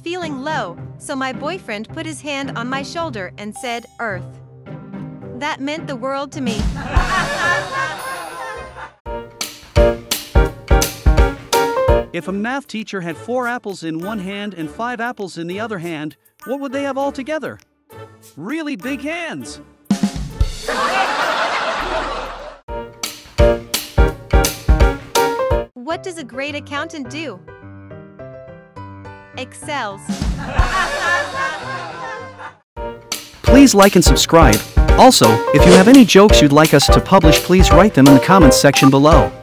feeling low, so my boyfriend put his hand on my shoulder and said, "Earth." That meant the world to me. If a math teacher had 4 apples in one hand and 5 apples in the other hand, what would they have all together? Really big hands! What does a great accountant do? Excels. Please like and subscribe. Also, if you have any jokes you'd like us to publish, please write them in the comments section below.